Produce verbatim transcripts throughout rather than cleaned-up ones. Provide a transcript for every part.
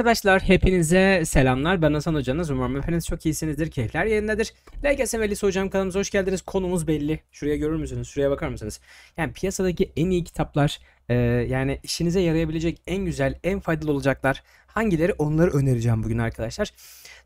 Arkadaşlar hepinize selamlar, ben Hasan Hocanız. Umarım hepiniz çok iyisinizdir, keyifler yerindedir. L G S hocam kanalımıza hoş geldiniz. Konumuz belli. Şuraya görür müsünüz? Şuraya bakar mısınız? Yani piyasadaki en iyi kitaplar, e, yani işinize yarayabilecek en güzel, en faydalı olacaklar hangileri, onları önereceğim bugün arkadaşlar.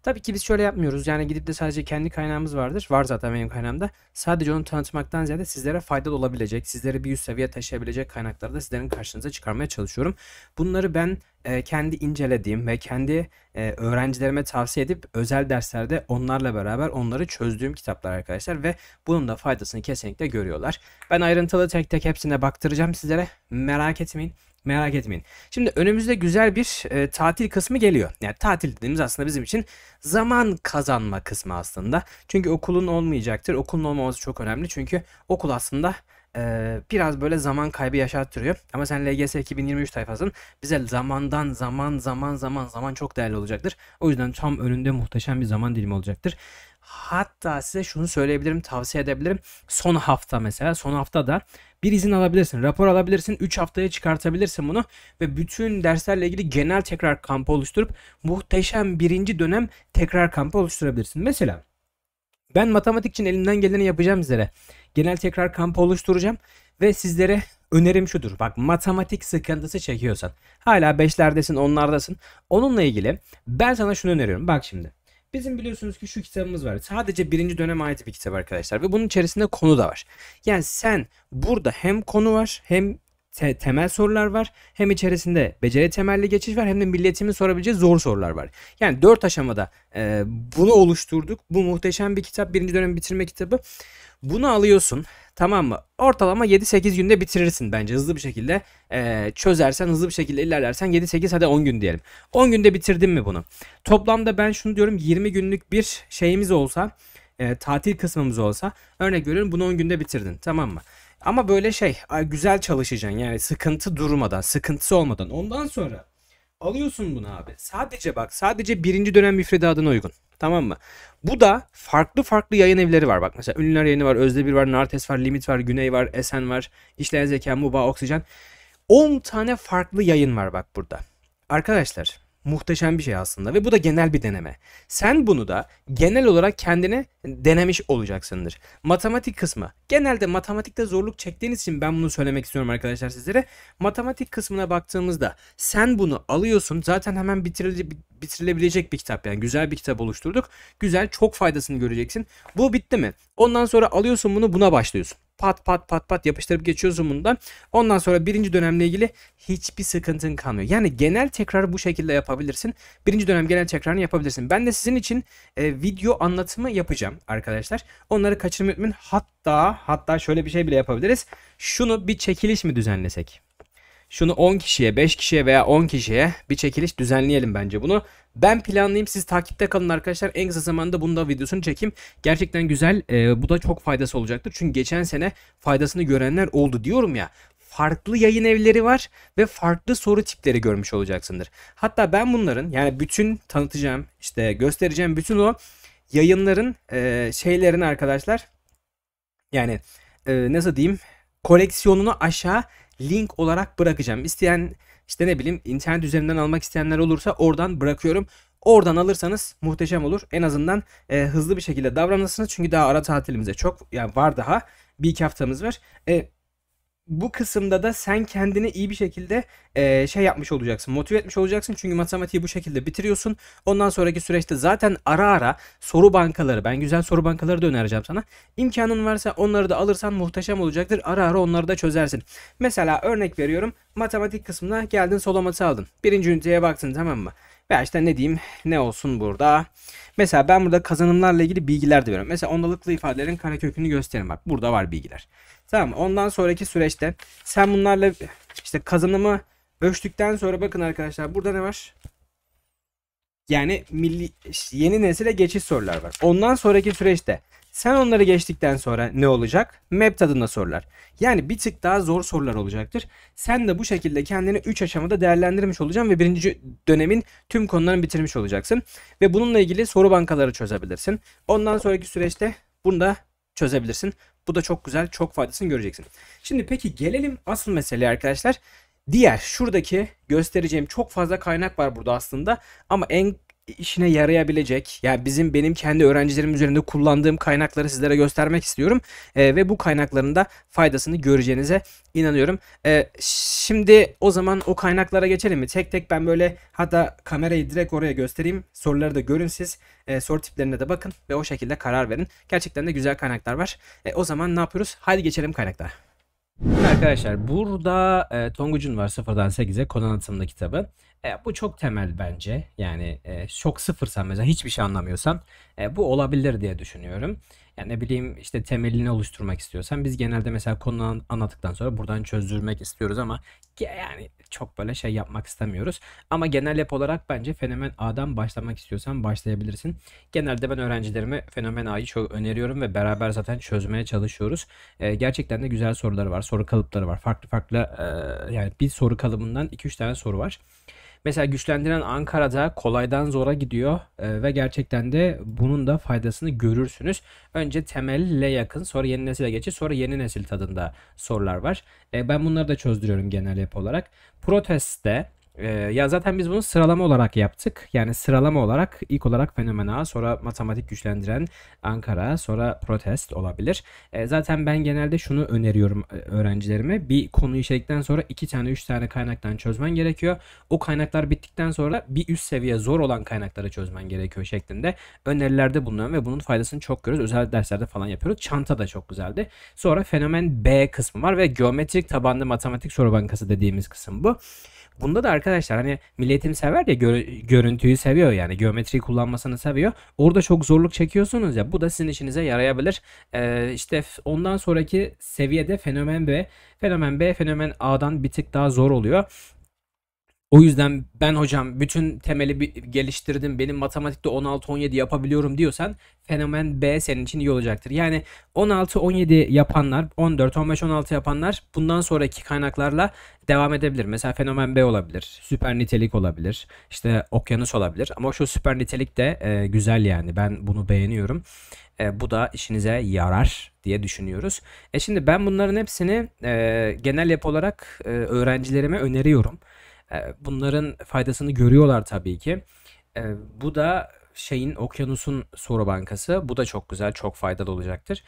Tabii ki biz şöyle yapmıyoruz. Yani gidip de sadece kendi kaynağımız vardır. Var zaten benim kaynağımda. Sadece onu tanıtmaktan ziyade sizlere faydalı olabilecek, sizleri bir üst seviye taşıyabilecek kaynakları da sizlerin karşınıza çıkarmaya çalışıyorum. Bunları ben e, kendi incelediğim ve kendi e, öğrencilerime tavsiye edip özel derslerde onlarla beraber onları çözdüğüm kitaplar arkadaşlar. Ve bunun da faydasını kesinlikle görüyorlar. Ben ayrıntılı tek tek hepsine baktıracağım sizlere. Merak etmeyin. Merak etmeyin. Şimdi önümüzde güzel bir e, tatil kısmı geliyor. Yani tatil dediğimiz aslında bizim için zaman kazanma kısmı aslında. Çünkü okulun olmayacaktır. Okulun olmaması çok önemli. Çünkü okul aslında e, biraz böyle zaman kaybı yaşattırıyor. Ama sen L G S iki bin yirmi üç tayfasın. Bize zamandan zaman zaman zaman zaman çok değerli olacaktır. O yüzden tam önünde muhteşem bir zaman dilimi olacaktır. Hatta size şunu söyleyebilirim, tavsiye edebilirim. Son hafta mesela, son haftada bir izin alabilirsin, rapor alabilirsin, üç haftaya çıkartabilirsin bunu ve bütün derslerle ilgili genel tekrar kampı oluşturup muhteşem birinci dönem tekrar kampı oluşturabilirsin. Mesela ben matematik için elimden geleni yapacağım sizlere. Genel tekrar kampı oluşturacağım ve sizlere önerim şudur. Bak, matematik sıkıntısı çekiyorsan, hala beşlerdesin, onlardasın. Onunla ilgili ben sana şunu öneriyorum. Bak şimdi. Bizim biliyorsunuz ki şu kitabımız var. Sadece birinci döneme ait bir kitap arkadaşlar. Ve bunun içerisinde konu da var. Yani sen burada hem konu var, hem te temel sorular var. Hem içerisinde beceri temelli geçiş var. Hem de milletimin sorabileceği zor sorular var. Yani dört aşamada e, bunu oluşturduk. Bu muhteşem bir kitap. Birinci dönemi bitirme kitabı. Bunu alıyorsun, tamam mı? Ortalama yedi sekiz günde bitirirsin bence, hızlı bir şekilde e, çözersen, hızlı bir şekilde ilerlersen yedi sekiz, hadi on gün diyelim. on günde bitirdin mi bunu? Toplamda ben şunu diyorum, yirmi günlük bir şeyimiz olsa, e, tatil kısmımız olsa, örnek veriyorum, bunu on günde bitirdin, tamam mı? Ama böyle şey, güzel çalışacaksın yani, sıkıntı durmadan, sıkıntısı olmadan. Ondan sonra alıyorsun bunu abi. Sadece bak, sadece birinci dönem müfredatına uygun. Tamam mı? Bu da farklı farklı yayın evleri var. Bak mesela Ünlüler yayını var, Özdebir var, Nartes var, Limit var, Güney var, Esen var, İşler, Zekan, Muba, Oksijen. on tane farklı yayın var bak burada. Arkadaşlar muhteşem bir şey aslında ve bu da genel bir deneme. Sen bunu da genel olarak kendine denemiş olacaksındır. Matematik kısmı. Genelde matematikte zorluk çektiğiniz için ben bunu söylemek istiyorum arkadaşlar sizlere. Matematik kısmına baktığımızda sen bunu alıyorsun. Zaten hemen bitirile, bitirilebilecek bir kitap, yani güzel bir kitap oluşturduk. Güzel, çok faydasını göreceksin. Bu bitti mi? Ondan sonra alıyorsun bunu, buna başlıyorsun. Pat pat pat pat yapıştırıp geçiyorsun bundan. Ondan sonra birinci dönemle ilgili hiçbir sıkıntın kalmıyor. Yani genel tekrar bu şekilde yapabilirsin. Birinci dönem genel tekrarını yapabilirsin. Ben de sizin için e, video anlatımı yapacağım arkadaşlar. Onları kaçırmayın. Hatta hatta şöyle bir şey bile yapabiliriz. Şunu bir çekiliş mi düzenlesek? Şunu on kişiye, beş kişiye veya on kişiye bir çekiliş düzenleyelim bence bunu. Ben planlayayım, siz takipte kalın arkadaşlar. En kısa zamanda bunun da videosunu çekeyim. Gerçekten güzel. Ee, bu da çok faydası olacaktır. Çünkü geçen sene faydasını görenler oldu diyorum ya. Farklı yayın evleri var ve farklı soru tipleri görmüş olacaksındır. Hatta ben bunların, yani bütün tanıtacağım, işte göstereceğim bütün o yayınların e, şeylerini arkadaşlar. Yani e, nasıl diyeyim, koleksiyonunu aşağı link olarak bırakacağım. İsteyen, işte ne bileyim, internet üzerinden almak isteyenler olursa oradan bırakıyorum. Oradan alırsanız muhteşem olur. En azından e, hızlı bir şekilde davranırsınız. Çünkü daha ara tatilimize çok, yani var daha. Bir iki haftamız var. E, bu kısımda da sen kendini iyi bir şekilde e, şey yapmış olacaksın. Motive etmiş olacaksın. Çünkü matematiği bu şekilde bitiriyorsun. Ondan sonraki süreçte zaten ara ara soru bankaları, ben güzel soru bankaları da önereceğim sana. İmkanın varsa onları da alırsan muhteşem olacaktır. Ara ara onları da çözersin. Mesela örnek veriyorum. Matematik kısmına geldin, SOLOMAT'ı aldın. Birinci üniteye baktın, tamam mı? Veya işte ne diyeyim, ne olsun burada. Mesela ben burada kazanımlarla ilgili bilgiler de veriyorum. Mesela ondalıklı ifadelerin karekökünü gösterin. Bak burada var bilgiler. Tamam, ondan sonraki süreçte sen bunlarla işte kazanımı ölçtükten sonra bakın arkadaşlar burada ne var? Yani milli, yeni nesile geçiş sorular var. Ondan sonraki süreçte sen onları geçtikten sonra ne olacak? M A P tadında sorular. Yani bir tık daha zor sorular olacaktır. Sen de bu şekilde kendini üç aşamada değerlendirmiş olacaksın ve birinci dönemin tüm konularını bitirmiş olacaksın. Ve bununla ilgili soru bankaları çözebilirsin. Ondan sonraki süreçte bunu da çözebilirsin. Bu da çok güzel, çok faydasını göreceksin. Şimdi peki gelelim asıl meseleye arkadaşlar. Diğer şuradaki göstereceğim çok fazla kaynak var burada aslında ama en işine yarayabilecek, yani bizim benim kendi öğrencilerim üzerinde kullandığım kaynakları sizlere göstermek istiyorum e, ve bu kaynakların da faydasını göreceğinize inanıyorum. E, şimdi o zaman o kaynaklara geçelim mi? Tek tek ben böyle, hatta kamerayı direkt oraya göstereyim. Soruları da görün siz. E, soru tiplerine de bakın ve o şekilde karar verin. Gerçekten de güzel kaynaklar var. E, o zaman ne yapıyoruz? Haydi geçelim kaynaklara. Şimdi arkadaşlar burada e, Tonguç'un var sıfırdan sekize konu anlatımında kitabı. E, bu çok temel bence. Yani e, çok sıfırsan mesela, hiçbir şey anlamıyorsan e, bu olabilir diye düşünüyorum. Yani ne bileyim işte temelini oluşturmak istiyorsan biz genelde mesela konu anlattıktan sonra buradan çözdürmek istiyoruz ama yani çok böyle şey yapmak istemiyoruz. Ama genel yap olarak bence fenomen A'dan başlamak istiyorsan başlayabilirsin. Genelde ben öğrencilerime fenomen A'yı çok öneriyorum ve beraber zaten çözmeye çalışıyoruz. E, gerçekten de güzel soruları var, soru kalıpları var. Farklı farklı e, yani bir soru kalıbından iki üç tane soru var. Mesela güçlendiren Ankara'da kolaydan zora gidiyor e, ve gerçekten de bunun da faydasını görürsünüz. Önce temelle yakın, sonra yeni nesile geçir, sonra yeni nesil tadında sorular var. E, ben bunları da çözdürüyorum genel yapı olarak. Proteste e, ya zaten biz bunu sıralama olarak yaptık. Yani sıralama olarak ilk olarak fenomen A, sonra matematik güçlendiren Ankara, sonra protest olabilir. E, zaten ben genelde şunu öneriyorum öğrencilerime. Bir konuyu işledikten sonra iki tane üç tane kaynaktan çözmen gerekiyor. O kaynaklar bittikten sonra bir üst seviye zor olan kaynakları çözmen gerekiyor şeklinde önerilerde bulunuyorum ve bunun faydasını çok görüyoruz. Özel derslerde falan yapıyoruz. Çanta da çok güzeldi. Sonra fenomen B kısmı var ve geometrik tabanlı matematik soru bankası dediğimiz kısım bu. Bunda da arkadaşlar hani milletim sever ya, gör, görüntüyü seviyor, yani geometriyi kullanmasını seviyor. Orada çok zorluk çekiyorsunuz ya, bu da sizin işinize yarayabilir. Ee, işte ondan sonraki seviyede fenomen B, fenomen B fenomen A'dan bir tık daha zor oluyor. O yüzden ben hocam bütün temeli geliştirdim, benim matematikte on altı on yedi yapabiliyorum diyorsan fenomen B senin için iyi olacaktır. Yani on altı on yedi yapanlar, on dört on beş on altı yapanlar bundan sonraki kaynaklarla devam edebilir. Mesela fenomen B olabilir, süper nitelik olabilir, işte okyanus olabilir. Ama şu süper nitelik de e, güzel, yani ben bunu beğeniyorum. E, bu da işinize yarar diye düşünüyoruz. E şimdi ben bunların hepsini e, genel yapı olarak e, öğrencilerime öneriyorum. Bunların faydasını görüyorlar tabii ki. Bu da şeyin, okyanusun soru bankası. Bu da çok güzel, çok faydalı olacaktır.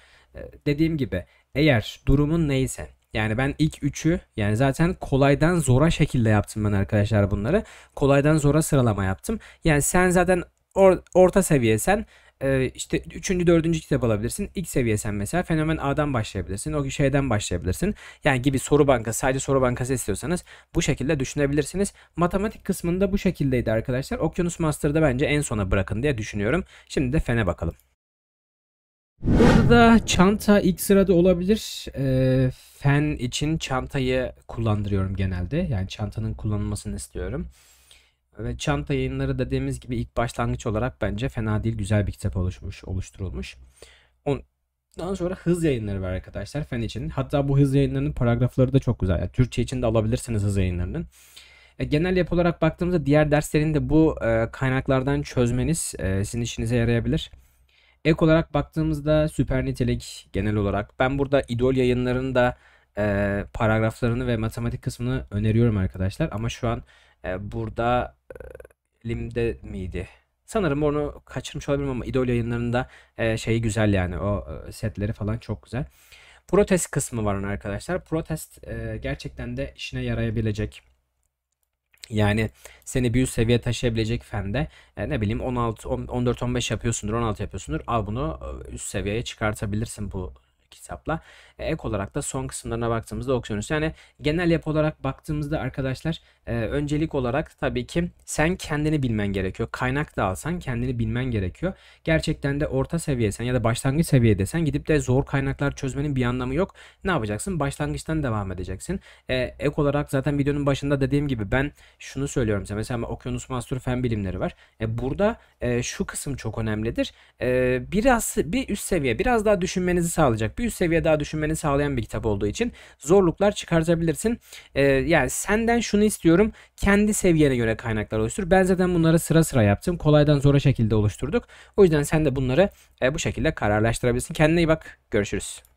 Dediğim gibi eğer durumun neyse, yani ben ilk üçü, yani zaten kolaydan zora şekilde yaptım ben arkadaşlar bunları. Kolaydan zora sıralama yaptım. Yani sen zaten or orta seviyesen işte üçüncü dördüncü kitap alabilirsin. İlk seviyesen mesela fenomen A'dan başlayabilirsin. O şeyden başlayabilirsin. Yani gibi soru bankası, sadece soru bankası istiyorsanız bu şekilde düşünebilirsiniz. Matematik kısmında bu şekildeydi arkadaşlar. Okyanus Master'da bence en sona bırakın diye düşünüyorum. Şimdi de fene bakalım. Burada da çanta ilk sırada olabilir. E, fen için çantayı kullandırıyorum genelde. Yani çantanın kullanılmasını istiyorum. Ve çanta yayınları dediğimiz gibi ilk başlangıç olarak bence fena değil, güzel bir kitap oluşmuş, oluşturulmuş. Ondan sonra hız yayınları var arkadaşlar fen için. Hatta bu hız yayınlarının paragrafları da çok güzel. Yani Türkçe için de alabilirsiniz hız yayınlarının. E, genel yapı olarak baktığımızda diğer derslerin de bu e, kaynaklardan çözmeniz e, sizin işinize yarayabilir. Ek olarak baktığımızda süper nitelik genel olarak. Ben burada idol yayınlarının da e, paragraflarını ve matematik kısmını öneriyorum arkadaşlar. Ama şu an burada Lim'de miydi? Sanırım onu kaçırmış olabilirim ama idol yayınlarında şeyi güzel, yani o setleri falan çok güzel. Protest kısmı var arkadaşlar. Protest gerçekten de işine yarayabilecek. Yani seni bir üst seviye taşıyabilecek fende, e, ne bileyim on altı on dört on beş yapıyorsundur, on altı yapıyorsundur. Al bunu üst seviyeye çıkartabilirsin bu kitapla. Ek olarak da son kısımlarına baktığımızda okyanus. Yani genel yapı olarak baktığımızda arkadaşlar e, öncelik olarak tabii ki sen kendini bilmen gerekiyor. Kaynak da alsan kendini bilmen gerekiyor. Gerçekten de orta seviyesen ya da başlangıç seviyedesen gidip de zor kaynaklar çözmenin bir anlamı yok. Ne yapacaksın? Başlangıçtan devam edeceksin. E, ek olarak zaten videonun başında dediğim gibi ben şunu söylüyorum size. Mesela okyanus master fen bilimleri var. E, burada e, şu kısım çok önemlidir. E, biraz bir üst seviye, biraz daha düşünmenizi sağlayacak. Bir üst seviye daha düşünmeni sağlayan bir kitap olduğu için zorluklar çıkartabilirsin. Ee, yani senden şunu istiyorum, kendi seviyene göre kaynaklar oluştur. Ben zaten bunları sıra sıra yaptım. Kolaydan zora şekilde oluşturduk. O yüzden sen de bunları e, bu şekilde kararlaştırabilirsin. Kendine iyi bak. Görüşürüz.